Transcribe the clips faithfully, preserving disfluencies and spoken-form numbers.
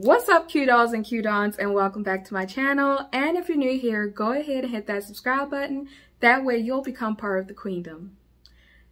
What's up, Q dolls and Q dons, and welcome back to my channel. And if you're new here, go ahead and hit that subscribe button. That way you'll become part of the queendom.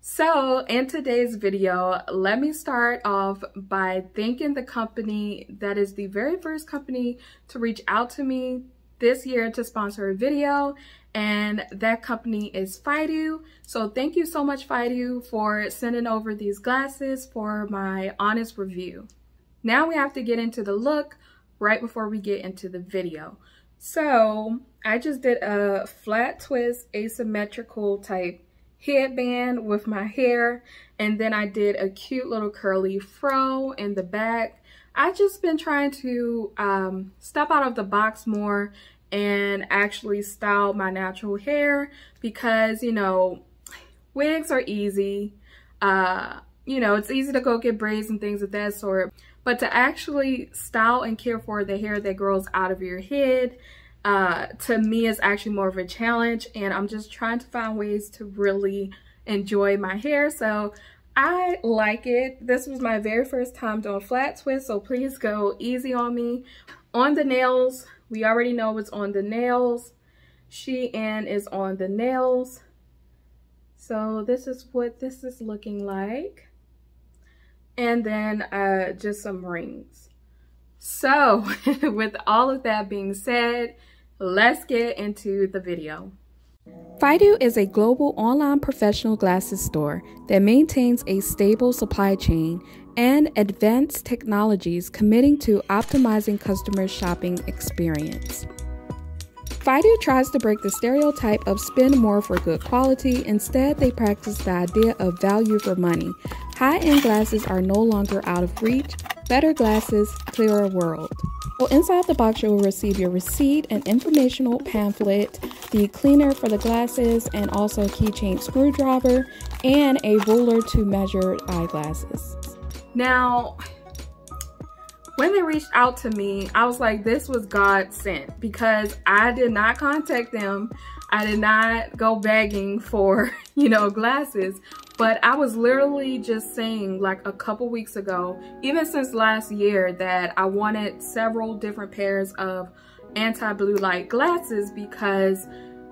So in today's video, let me start off by thanking the company that is the very first company to reach out to me this year to sponsor a video, and that company is FYTOO. So thank you so much, FYTOO, for sending over these glasses for my honest review. Now we have to get into the look right before we get into the video. So I just did a flat twist asymmetrical type headband with my hair, and then I did a cute little curly fro in the back. I've just been trying to um, step out of the box more and actually style my natural hair because, you know, wigs are easy. Uh, you know, it's easy to go get braids and things of that sort, but to actually style and care for the hair that grows out of your head, uh, to me is actually more of a challenge, and I'm just trying to find ways to really enjoy my hair. So I like it. This was my very first time doing flat twist, so please go easy on me. On the nails, we already know what's on the nails. She and is on the nails. So this is what this is looking like. And then uh, just some rings. So with all of that being said, let's get into the video. FYTOO is a global online professional glasses store that maintains a stable supply chain and advanced technologies, committing to optimizing customers' shopping experience. FYTOO tries to break the stereotype of spend more for good quality. Instead, they practice the idea of value for money. High-end glasses are no longer out of reach. Better glasses, clearer world. Well, inside the box, you will receive your receipt, an informational pamphlet, the cleaner for the glasses, and also a keychain screwdriver, and a ruler to measure eyeglasses. Now, when they reached out to me, I was like, this was God sent, because I did not contact them. I did not go begging for, you know, glasses. But I was literally just saying, like, a couple weeks ago, even since last year, that I wanted several different pairs of anti-blue light glasses because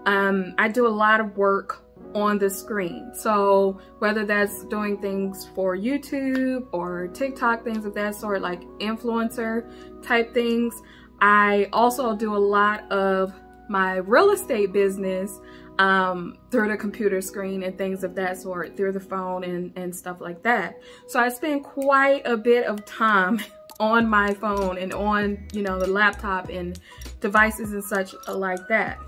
um, I do a lot of work on the screen. So whether that's doing things for YouTube or TikTok, things of that sort, like influencer type things. I also do a lot of my real estate business um, through the computer screen and things of that sort, through the phone and, and stuff like that. So I spend quite a bit of time on my phone and on, you know, the laptop and devices and such like that.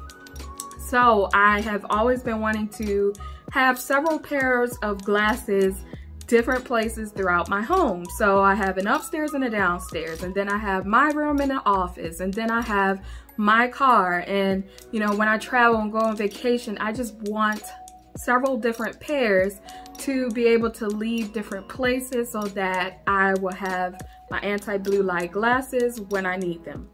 So I have always been wanting to have several pairs of glasses, different places throughout my home. So I have an upstairs and a downstairs, and then I have my room and an office, and then I have my car. And, you know, when I travel and go on vacation, I just want several different pairs to be able to leave different places so that I will have my anti-blue light glasses when I need them.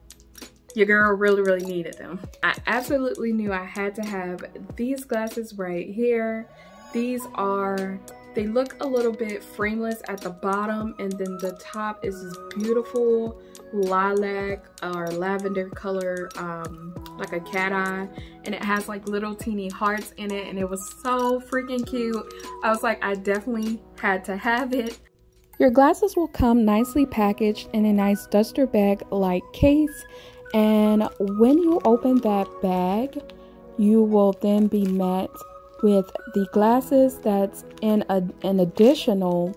Your girl really, really needed them. I absolutely knew I had to have these glasses right here. These are, they look a little bit frameless at the bottom, and then the top is this beautiful lilac or lavender color, um, like a cat eye, and it has like little teeny hearts in it, and it was so freaking cute. I was like, I definitely had to have it. Your glasses will come nicely packaged in a nice duster bag like case, and when you open that bag, you will then be met with the glasses that's in a, an additional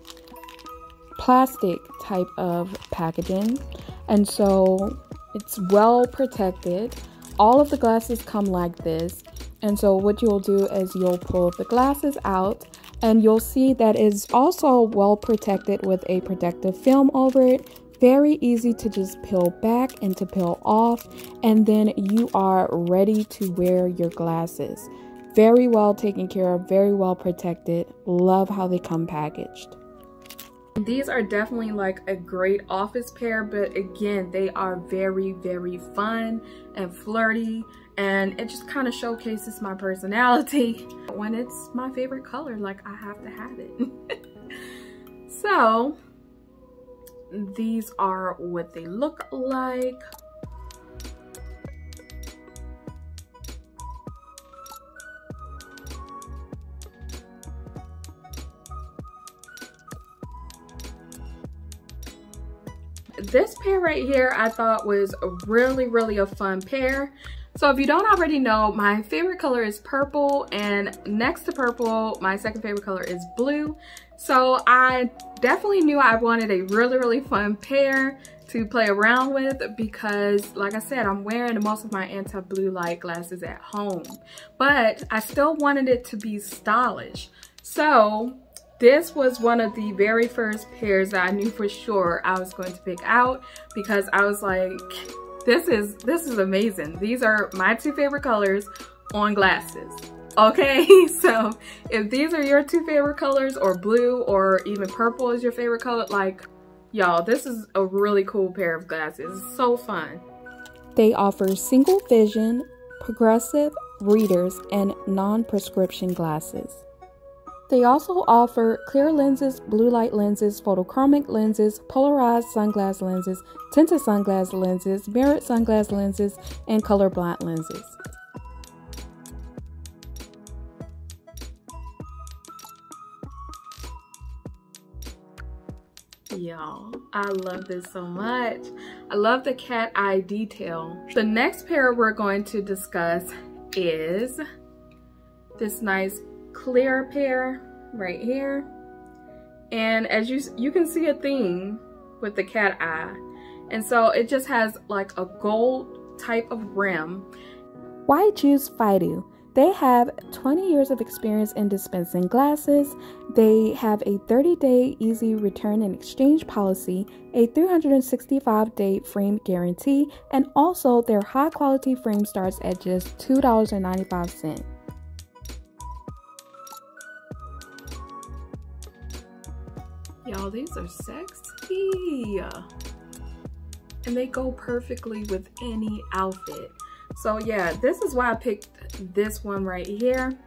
plastic type of packaging, and so it's well protected. All of the glasses come like this, and so what you'll do is you'll pull the glasses out, and you'll see that is also well protected with a protective film over it. Very easy to just peel back and to peel off, and then you are ready to wear your glasses. Very well taken care of, very well protected. Love how they come packaged. These are definitely like a great office pair, but again, they are very, very fun and flirty, and it just kind of showcases my personality. When it's my favorite color, like, I have to have it. So These are what they look like. This pair right here I thought was really really a fun pair. So if you don't already know, my favorite color is purple, and next to purple my second favorite color is blue. So I definitely knew I wanted a really really fun pair to play around with, because like I said, I'm wearing most of my anti-blue light glasses at home, but I still wanted it to be stylish. So this was one of the very first pairs that I knew for sure I was going to pick out, because I was like, this is this is amazing. These are my two favorite colors on glasses. Okay, so if these are your two favorite colors, or blue or even purple is your favorite color, like y'all, this is a really cool pair of glasses. It's so fun. They offer single vision, progressive readers, and non-prescription glasses. They also offer clear lenses, blue light lenses, photochromic lenses, polarized sunglass lenses, tinted sunglass lenses, mirrored sunglass lenses, and colorblind lenses. Y'all, I love this so much. I love the cat eye detail. The next pair we're going to discuss is this nice clear pair right here, and as you you can see a theme with the cat eye, and so it just has like a gold type of rim. Why choose FYTOO? They have twenty years of experience in dispensing glasses. They have a thirty day easy return and exchange policy, a three hundred sixty-five day frame guarantee, and also their high quality frame starts at just two dollars and ninety-five cents. Y'all, these are sexy, and they go perfectly with any outfit. So yeah, this is why I picked this one right here.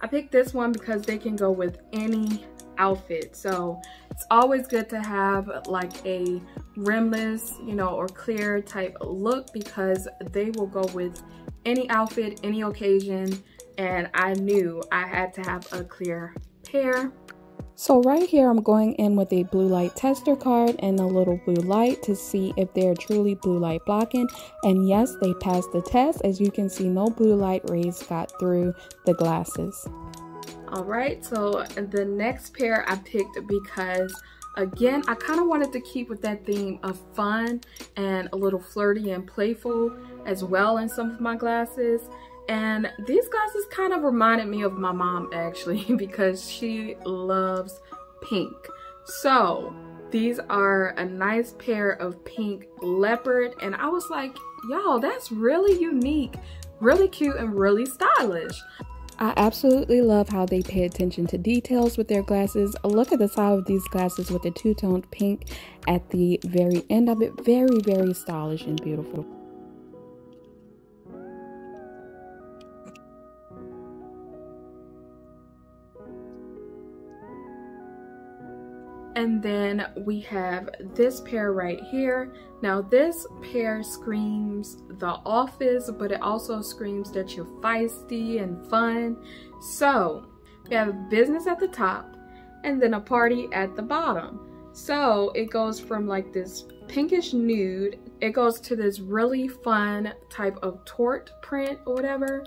I picked this one because they can go with any outfit. So it's always good to have like a rimless, you know, or clear type look, because they will go with any outfit, any occasion, and I knew I had to have a clear pair. So right here I'm going in with a blue light tester card and a little blue light to see if they're truly blue light blocking, and yes, they passed the test. As you can see, no blue light rays got through the glasses. Alright, so the next pair I picked because again I kind of wanted to keep with that theme of fun and a little flirty and playful as well in some of my glasses. And these glasses kind of reminded me of my mom actually, because she loves pink. So these are a nice pair of pink leopard, and I was like, y'all, that's really unique, really cute, and really stylish. I absolutely love how they pay attention to details with their glasses. Look at the side of these glasses with the two-toned pink at the very end of it. Very, very stylish and beautiful. And then we have this pair right here. Now this pair screams The Office, but it also screams that you're feisty and fun. So we have business at the top and then a party at the bottom. So it goes from like this pinkish nude, it goes to this really fun type of tort print or whatever.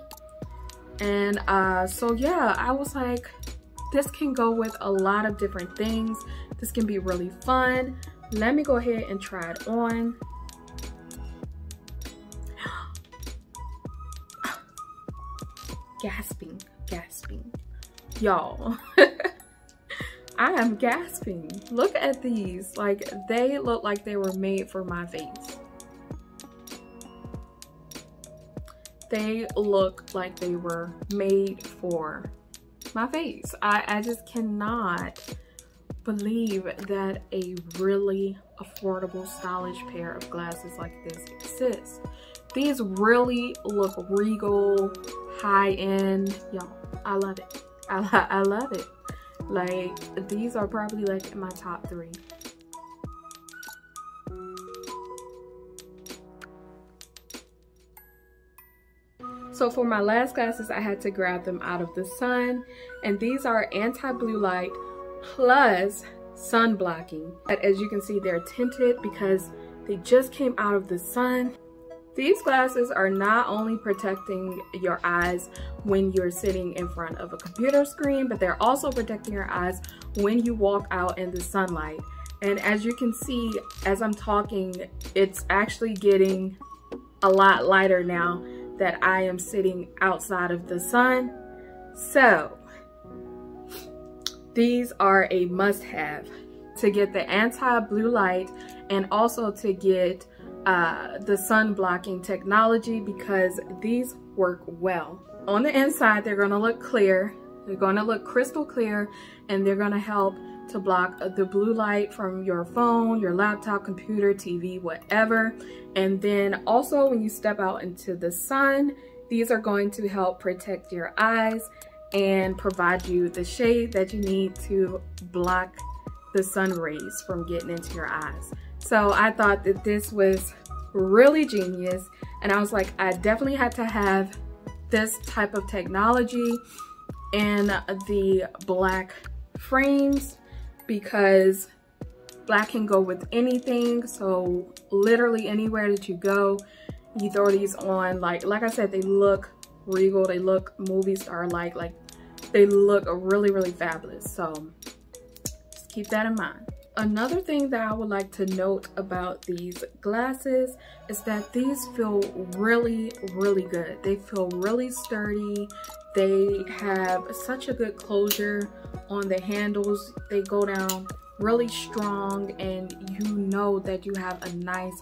And uh, so yeah, I was like, this can go with a lot of different things. This can be really fun. Let me go ahead and try it on. Gasping, gasping. Y'all, I am gasping. Look at these. Like, they look like they were made for my face. They look like they were made for my face. I, I just cannot believe that a really affordable, stylish pair of glasses like this exists. These really look regal, high-end. Y'all, I love it. I, I love it. Like, these are probably like in my top three. So for my last glasses, I had to grab them out of the sun, and these are anti-blue light plus sun blocking. But as you can see, they're tinted because they just came out of the sun. These glasses are not only protecting your eyes when you're sitting in front of a computer screen, but they're also protecting your eyes when you walk out in the sunlight. And as you can see, as I'm talking, it's actually getting a lot lighter now that I am sitting outside of the sun. So these are a must-have to get the anti-blue light and also to get Uh, the sun blocking technology, because these work well. On the inside, they're going to look clear, they're going to look crystal clear, and they're going to help to block the blue light from your phone, your laptop, computer, T V, whatever. And then also when you step out into the sun, these are going to help protect your eyes and provide you the shade that you need to block the sun rays from getting into your eyes. So I thought that this was really genius, and I was like, I definitely had to have this type of technology in the black frames, because black can go with anything. So literally anywhere that you go, you throw these on. Like, like I said, they look regal, they look movie star-like, like they look really, really fabulous. So just keep that in mind. Another thing that I would like to note about these glasses is that these feel really, really good. They feel really sturdy. They have such a good closure on the handles. They go down really strong, and you know that you have a nice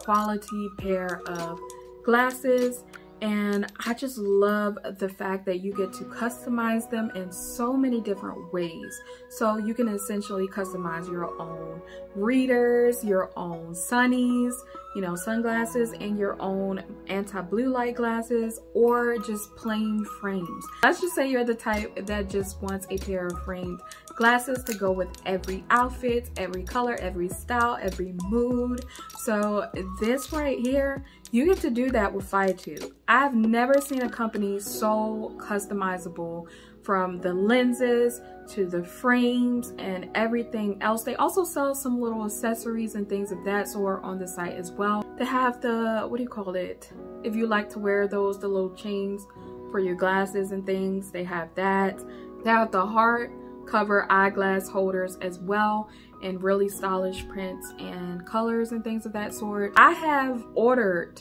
quality pair of glasses. And I just love the fact that you get to customize them in so many different ways. So you can essentially customize your own readers, your own sunnies, you know, sunglasses, and your own anti-blue light glasses, or just plain frames. Let's just say you're the type that just wants a pair of framed glasses to go with every outfit, every color, every style, every mood. So this right here, you get to do that with FYTOO. I've never seen a company so customizable, from the lenses to the frames and everything else. They also sell some little accessories and things of that sort on the site as well. They have the, what do you call it? If you like to wear those, the little chains for your glasses and things, they have that. They have the heart cover eyeglass holders as well, in really stylish prints and colors and things of that sort. I have ordered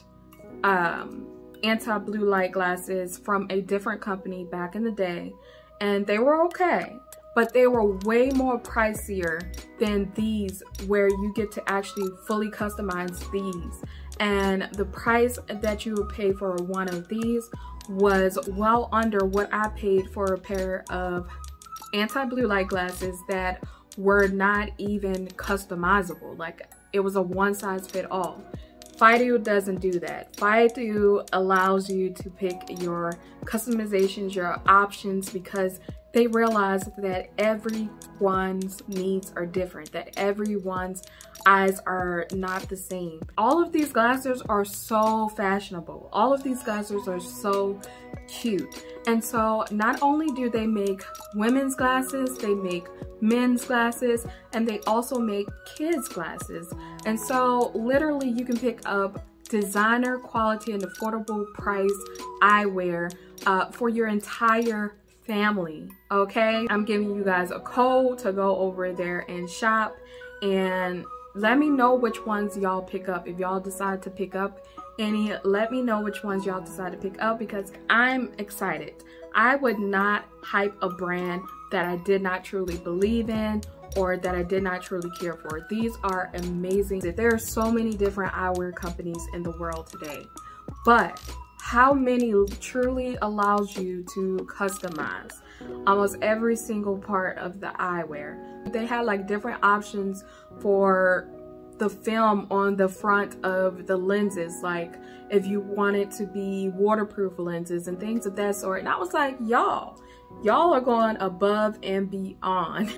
um, anti-blue light glasses from a different company back in the day, and they were okay, but they were way more pricier than these, where you get to actually fully customize these. And the price that you would pay for one of these was well under what I paid for a pair of anti-blue light glasses that were not even customizable. Like, it was a one-size-fit-all. FYTOO doesn't do that. FYTOO allows you to pick your customizations, your options, because they realize that everyone's needs are different, that everyone's eyes are not the same. All of these glasses are so fashionable. All of these glasses are so cute. And so not only do they make women's glasses, they make men's glasses, and they also make kids' glasses. And so literally you can pick up designer quality and affordable price eyewear uh, for your entire family, okay? I'm giving you guys a code to go over there and shop, and let me know which ones y'all pick up. If y'all decide to pick up any, let me know which ones y'all decide to pick up, because I'm excited. I would not hype a brand that I did not truly believe in or that I did not truly care for. These are amazing. There are so many different eyewear companies in the world today, but how many truly allows you to customize almost every single part of the eyewear? They had like different options for the film on the front of the lenses, like if you want it to be waterproof lenses and things of that sort. And I was like, y'all, y'all are going above and beyond.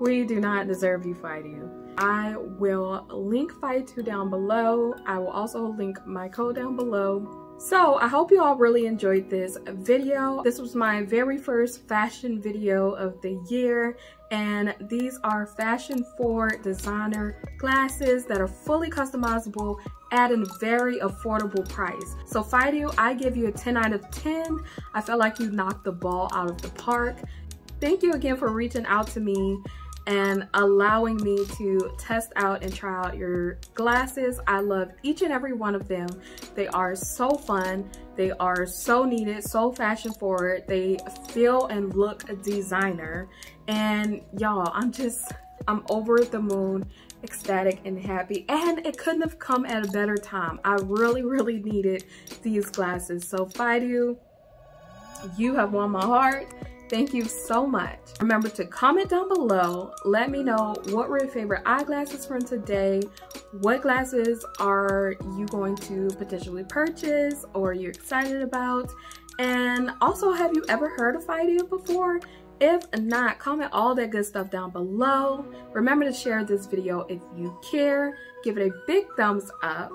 We do not deserve you, FYTOO. I will link FYTOO down below. I will also link my code down below. So I hope you all really enjoyed this video. This was my very first fashion video of the year, and these are fashion forward designer glasses that are fully customizable at a very affordable price. So FYTOO, I give you a ten out of ten. I felt like you knocked the ball out of the park. Thank you again for reaching out to me and allowing me to test out and try out your glasses. I love each and every one of them. They are so fun. They are so needed, so fashion forward. They feel and look designer. And y'all, I'm just, I'm over the moon, ecstatic and happy. And it couldn't have come at a better time. I really, really needed these glasses. So FYTOO, you have won my heart. Thank you so much. Remember to comment down below. Let me know what were your favorite eyeglasses from today. What glasses are you going to potentially purchase or you're excited about? And also, have you ever heard of FYTOO before? If not, comment all that good stuff down below. Remember to share this video if you care. Give it a big thumbs up.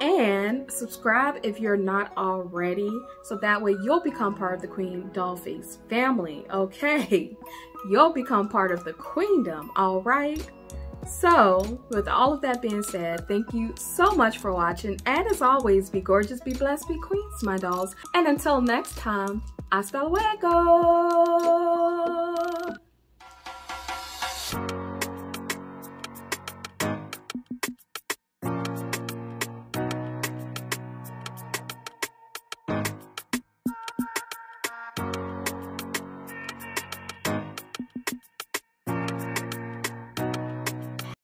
And subscribe if you're not already, so that way you'll become part of the Queen Dollface family, okay? You'll become part of the queendom, all right? So, with all of that being said, thank you so much for watching. And as always, be gorgeous, be blessed, be queens, my dolls. And until next time, hasta luego!